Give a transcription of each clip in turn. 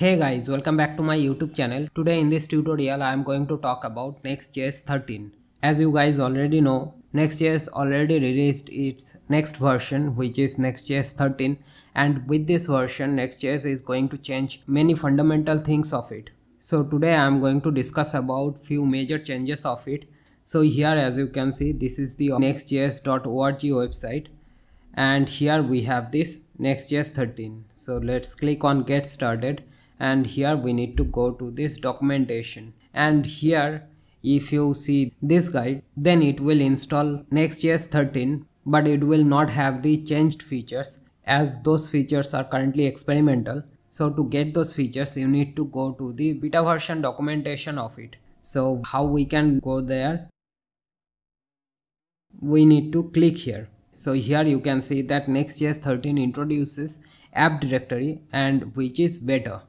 Hey guys, welcome back to my YouTube channel. Today in this tutorial I am going to talk about Next.js 13. As you guys already know, Next.js already released its next version, which is Next.js 13, and with this version Next.js is going to change many fundamental things of it. So today I am going to discuss about few major changes of it. So here, as you can see, this is the nextjs.org website and here we have this Next.js 13. So let's click on get started. And here we need to go to this documentation, and here if you see this guide, then it will install Next.js 13, but it will not have the changed features as those features are currently experimental. So to get those features you need to go to the beta version documentation of it. So how we can go there? We need to click here. So here you can see that Next.js 13 introduces app directory, and which is better.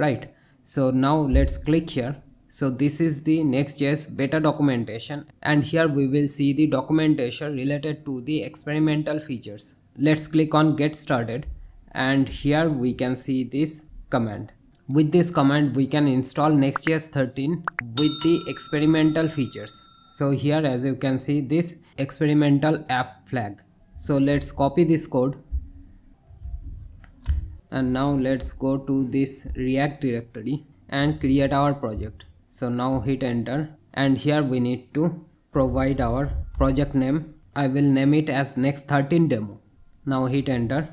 Right, so now let's click here. So this is the Next.js beta documentation, and here we will see the documentation related to the experimental features. Let's click on get started, and here we can see this command. With this command we can install Next.js 13 with the experimental features. So here, as you can see, this experimental app flag. So let's copy this code. And now let's go to this React directory and create our project. So now hit enter, and here we need to provide our project name. I will name it as Next 13 demo. Now hit enter.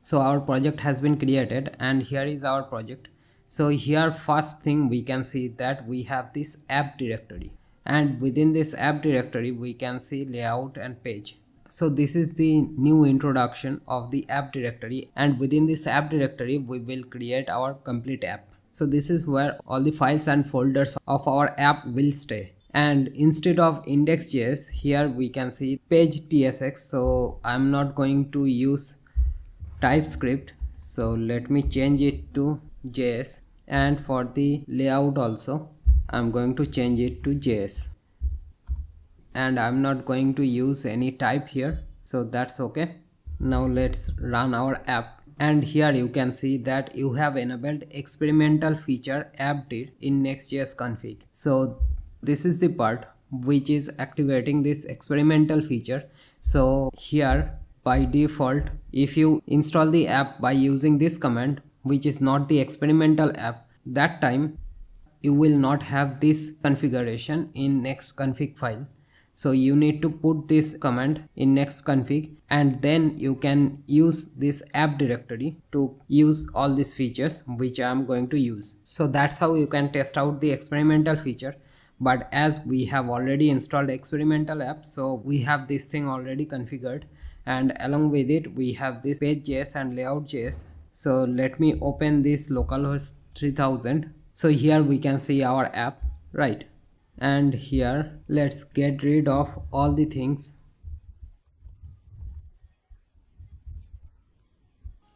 So our project has been created, and here is our project. So here first thing we can see that we have this app directory, and within this app directory we can see layout and page. So this is the new introduction of the app directory, and within this app directory we will create our complete app. So this is where all the files and folders of our app will stay. And instead of index.js, here we can see page tsx. So I'm not going to use TypeScript, so let me change it to JS, and for the layout also I'm going to change it to JS. And I'm not going to use any type here, so that's okay. Now let's run our app, and here you can see that you have enabled experimental feature appdir in Next.js config. So this is the part which is activating this experimental feature. So here by default, if you install the app by using this command, which is not the experimental app, that time you will not have this configuration in next config file. So you need to put this command in next config, and then you can use this app directory to use all these features which I am going to use. So that's how you can test out the experimental feature. But as we have already installed experimental app, so we have this thing already configured, and along with it we have this page.js and layout.js. So let me open this localhost 3000. So here we can see our app, right? And here let's get rid of all the things,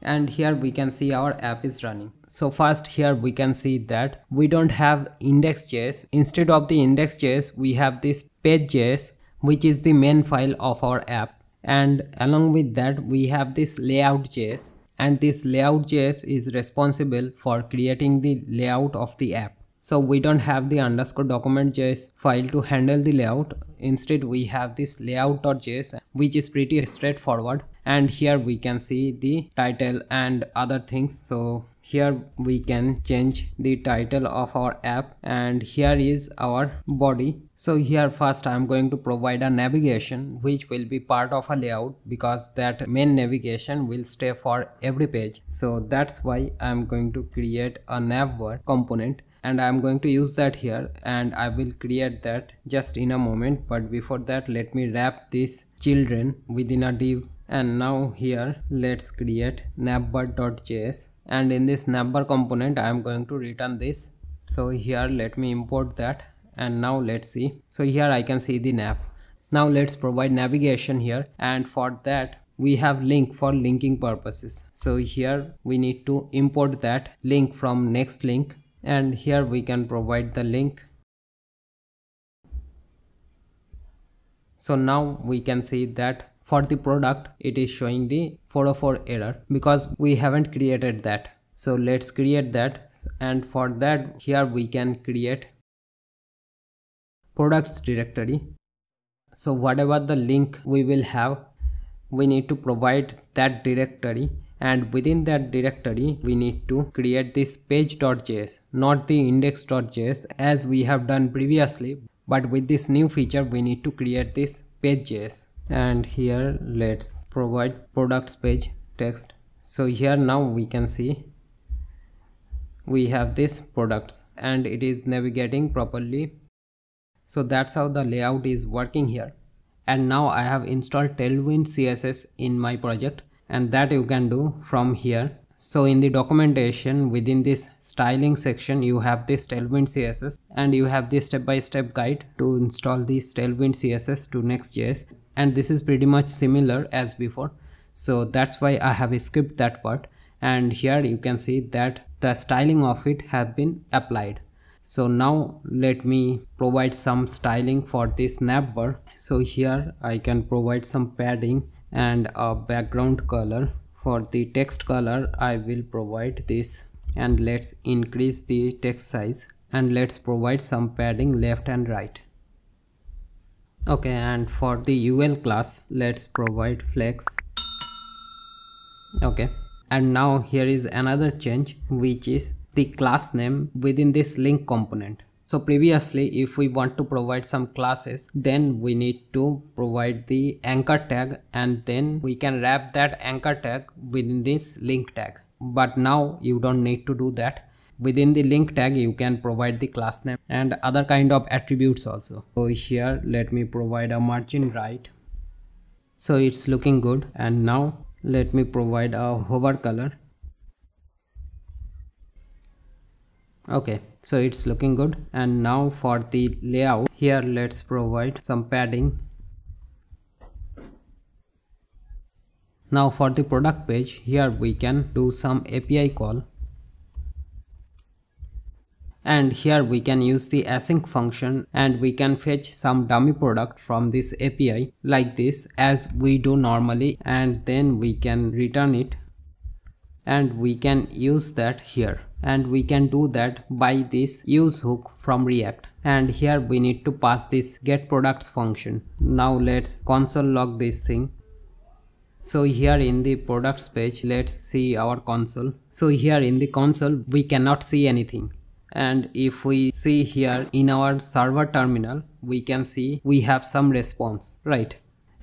and here we can see our app is running. So first, here we can see that we don't have index.js. Instead of the index.js we have this page.js, which is the main file of our app, and along with that we have this layout.js, and this layout.js is responsible for creating the layout of the app. So we don't have the underscore document.js file to handle the layout. Instead we have this layout.js, which is pretty straightforward, and here we can see the title and other things. So here we can change the title of our app, and here is our body. So here first I'm going to provide a navigation, which will be part of a layout, because that main navigation will stay for every page. So that's why I'm going to create a navbar component, and I'm going to use that here, and I will create that just in a moment. But before that, let me wrap this children within a div, and now here let's create navbar.js, and in this navbar component I'm going to return this. So here let me import that, and now let's see. So here I can see the nav. Now let's provide navigation here, and for that we have link for linking purposes. So here we need to import that link from next link, and here we can provide the link. So now we can see that for the product it is showing the 404 error because we haven't created that. So let's create that. and for that here we can create products directory. So whatever the link we will have, we need to provide that directory, and within that directory we need to create this page.js, not the index.js as we have done previously, but with this new feature we need to create this page.js. and here let's provide products page text. So here now we can see we have this products and it is navigating properly. So that's how the layout is working here. And now I have installed Tailwind CSS in my project, and that you can do from here. So in the documentation, within this styling section, you have this Tailwind CSS and you have this step-by-step guide to install this Tailwind CSS to Next.js, and this is pretty much similar as before. So that's why I have skipped that part, and here you can see that the styling of it have been applied. So now let me provide some styling for this nav bar. So here I can provide some padding and a background color. For the text color I will provide this, and let's increase the text size and let's provide some padding left and right. Okay, and for the UL class let's provide flex. Okay, and now here is another change, which is the class name within this link component. So previously if we want to provide some classes, then we need to provide the anchor tag and then we can wrap that anchor tag within this link tag. But now you don't need to do that. Within the link tag you can provide the class name and other kind of attributes also. So here let me provide a margin right. So it's looking good, and now let me provide a hover color. Okay, so it's looking good, and now for the layout here let's provide some padding. Now for the product page, here we can do some API call, and here we can use the async function and we can fetch some dummy product from this API like this as we do normally, and then we can return it and we can use that here. And we can do that by this use hook from React, and here we need to pass this get products function. Now let's console log this thing. So here in the products page let's see our console. So here in the console we cannot see anything, and if we see here in our server terminal we can see we have some response, right?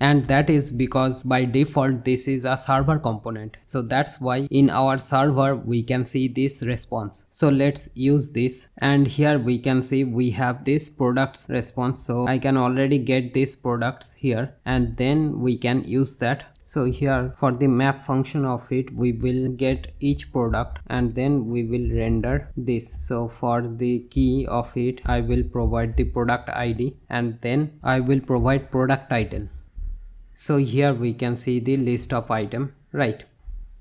And that is because by default this is a server component, so that's why in our server we can see this response. So let's use this, and here we can see we have this products response, so I can already get this products here and then we can use that. So here for the map function of it we will get each product and then we will render this. So for the key of it I will provide the product ID and then I will provide product title. So here we can see the list of item, right?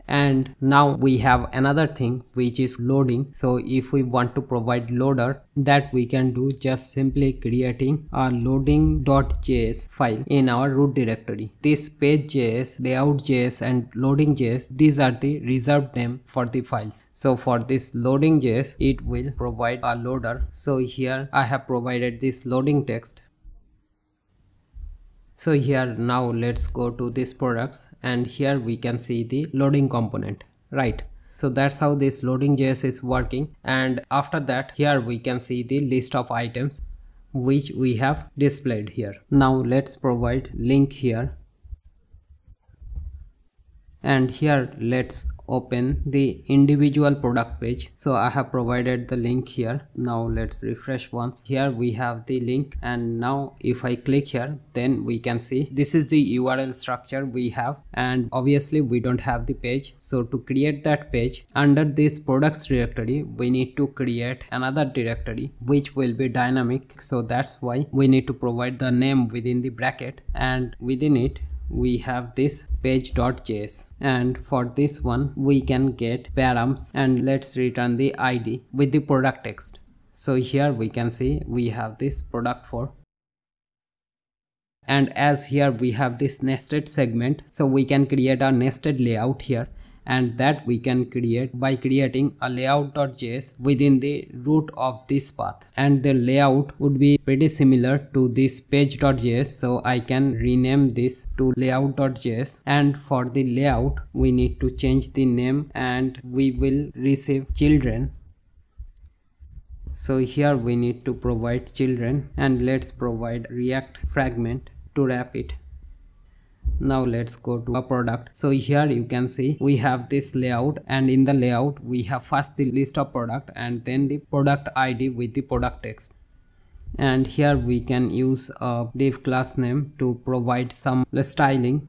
And now we have another thing which is loading. So if we want to provide loader, that we can do just simply creating a loading.js file in our root directory. This page.js, layout.js and loading.js, these are the reserved name for the files. So for this loading.js it will provide a loader. So here I have provided this loading text. So here now let's go to this products, and here we can see the loading component, right? So that's how this loading.js is working, and after that here we can see the list of items which we have displayed here. Now let's provide link here, and here let's open the individual product page. So I have provided the link here. Now let's refresh once. Here we have the link, and now if I click here then we can see this is the URL structure we have, and obviously we don't have the page. So to create that page under this products directory we need to create another directory which will be dynamic. So that's why we need to provide the name within the bracket, and within it we have this page.js, and for this one we can get params and let's return the ID with the product text. So here we can see we have this product for, and as here we have this nested segment, so we can create a nested layout here, and that we can create by creating a layout.js within the root of this path, and the layout would be pretty similar to this page.js, so I can rename this to layout.js. and for the layout we need to change the name and we will receive children. So here we need to provide children, and let's provide React fragment to wrap it. Now let's go to a product. So here you can see we have this layout, and in the layout we have first the list of product and then the product ID with the product text. And here we can use a div class name to provide some styling.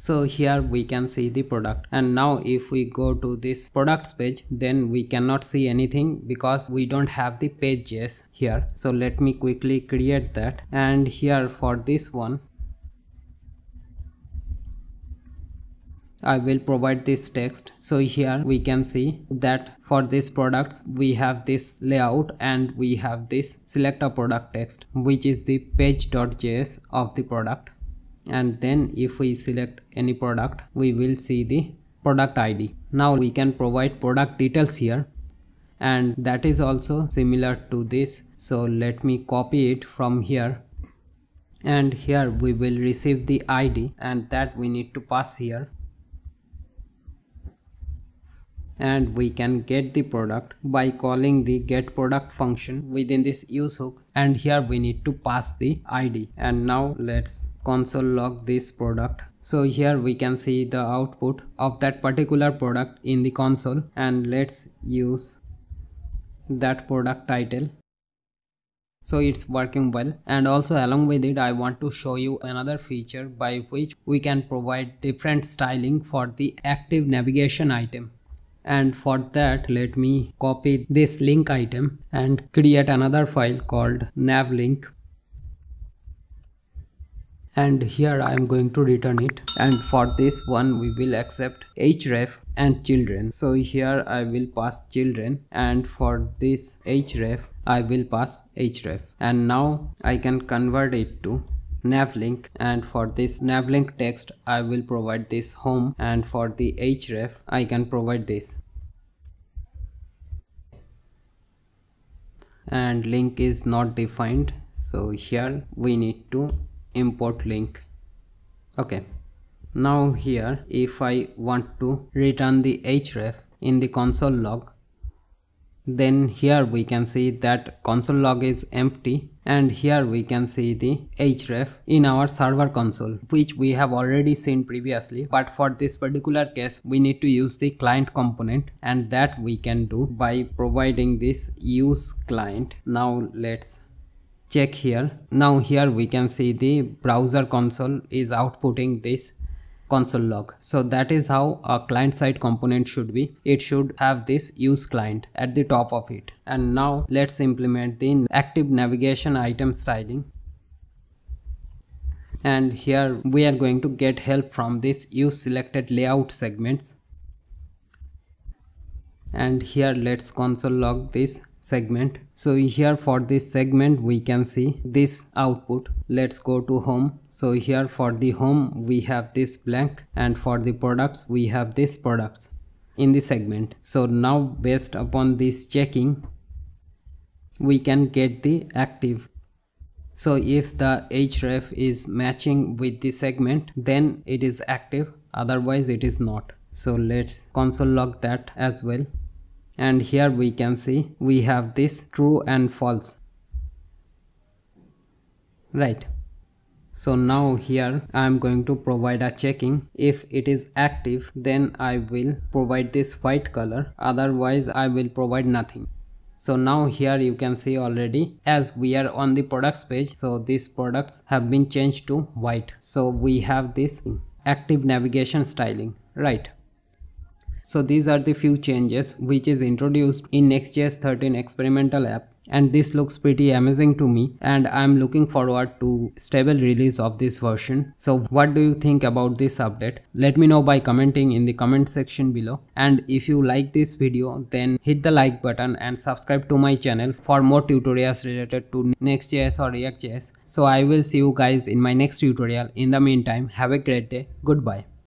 So here we can see the product, and now if we go to this products page, then we cannot see anything because we don't have the page.js here. So let me quickly create that, and here for this one I will provide this text. So here we can see that for this products we have this layout and we have this select a product text, which is the page.js of the product. And then if we select any product, we will see the product ID. Now we can provide product details here, and that is also similar to this. So let me copy it from here, and here we will receive the ID, and that we need to pass here. And we can get the product by calling the getProduct function within this use hook, and here we need to pass the ID. And now let's console log this product. So here we can see the output of that particular product in the console, and let's use that product title. So it's working well, and also along with it I want to show you another feature by which we can provide different styling for the active navigation item. And for that let me copy this link item and create another file called navlink. And here I am going to return it, and for this one we will accept href and children. So here I will pass children, and for this href I will pass href. And now I can convert it to navlink, and for this navlink text I will provide this home, and for the href I can provide this. And link is not defined, so here we need to import link. Okay, now here if I want to return the href in the console log, then here we can see that console log is empty, and here we can see the href in our server console, which we have already seen previously, but for this particular case we need to use the client component, and that we can do by providing this use client. Now let's check here. Now here we can see the browser console is outputting this console log. So that is how a client side component should be. It should have this use client at the top of it. And now let's implement the active navigation item styling. And here we are going to get help from this use selected layout segments. And here let's console log this segment. So here for this segment we can see this output. Let's go to home. So here for the home we have this blank, and for the products we have this products in the segment. So now based upon this checking we can get the active. So if the href is matching with the segment, then it is active, otherwise it is not. So let's console log that as well. And here we can see we have this true and false, right? So now here I am going to provide a checking. If it is active, then I will provide this white color, otherwise I will provide nothing. So now here you can see already, as we are on the products page, so these products have been changed to white. So we have this active navigation styling, right? So these are the few changes which is introduced in Next.js 13 experimental app, and this looks pretty amazing to me, and I'm looking forward to stable release of this version. So what do you think about this update? Let me know by commenting in the comment section below, and if you like this video then hit the like button and subscribe to my channel for more tutorials related to Next.js or React.js. So I will see you guys in my next tutorial. In the meantime, have a great day. Goodbye.